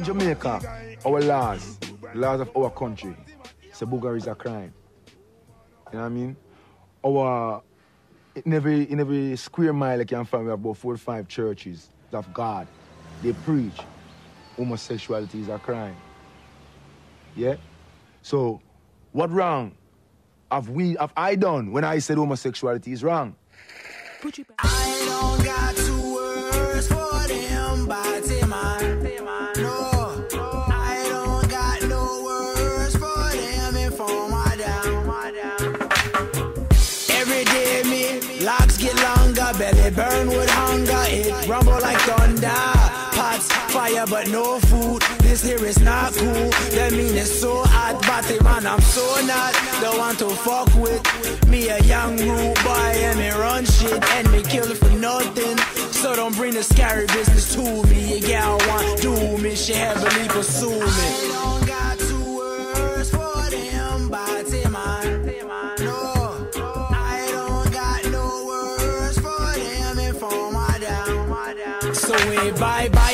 In Jamaica, our laws of our country, say booger is a crime. You know what I mean? Our, in every square mile like you find, we have about 4 or 5 churches of God. They preach homosexuality is a crime. Yeah? So, what wrong have I done when I said homosexuality is wrong? I don't got 2 words for them, but they mine. No, I don't got no words for them and for my down. Every day me, locks get longer, belly burn with hunger, it rumble like thunder. Fire but no food, this here is not cool. That mean it's so hot, but they man, I'm so not the one to fuck with. Me a young rude boy and me run shit and me kill it for nothing. So don't bring the scary business to me. You gal want do me, she heavily pursue me. I don't got 2 words for them, but they man. No, I don't got no words for them and for my down. So we bye-bye.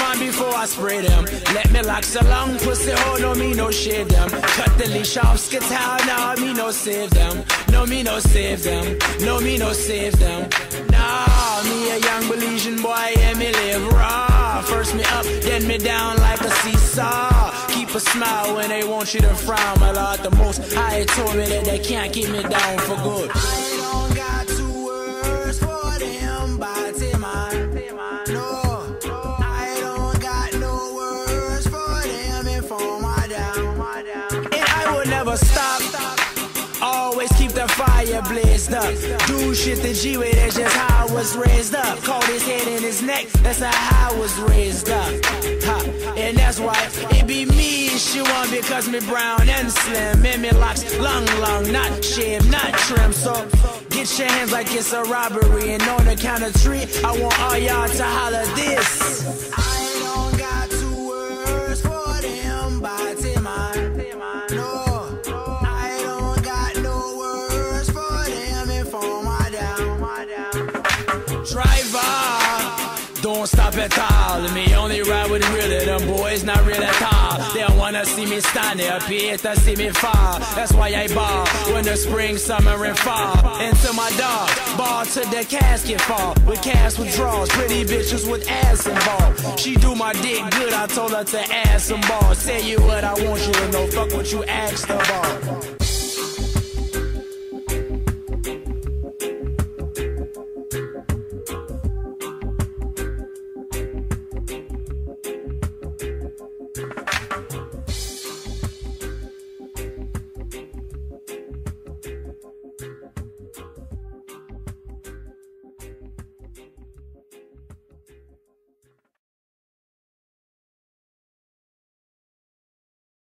Man, before I spray them, let me lock so long pussy, oh no, me no shave them. Cut the leash off, skital, now nah, me no save them. No, me no save them. No, me no save them. Nah, me a young Belizean boy and me live raw. First me up, then me down like a seesaw. Keep a smile when they want you to frown. My Lord, the Most High told me that they can't keep me down for good. I don't got 2 words for them, but they mine. No. Stop, always keep the fire blazed up. Do shit the G way, that's just how I was raised up. Caught his head in his neck, that's how I was raised up. Ha. And that's why it be me she want, because me brown and slim. And me locks long, not shaved, not trim. So get your hands like it's a robbery. And on the count of 3, I want all y'all to holler this. I don't got 2 words for them, but they mine. No. Driver, don't stop at all. Me only ride with really them boys, not real at all. They don't wanna see me stand, they appear to see me fall. That's why I ball when the spring, summer, and fall. Into my dog, ball to the casket fall. With cash withdrawals, pretty bitches with ass involved. She do my dick good, I told her to ass some balls. Say you what I want you to know, fuck what you asked about.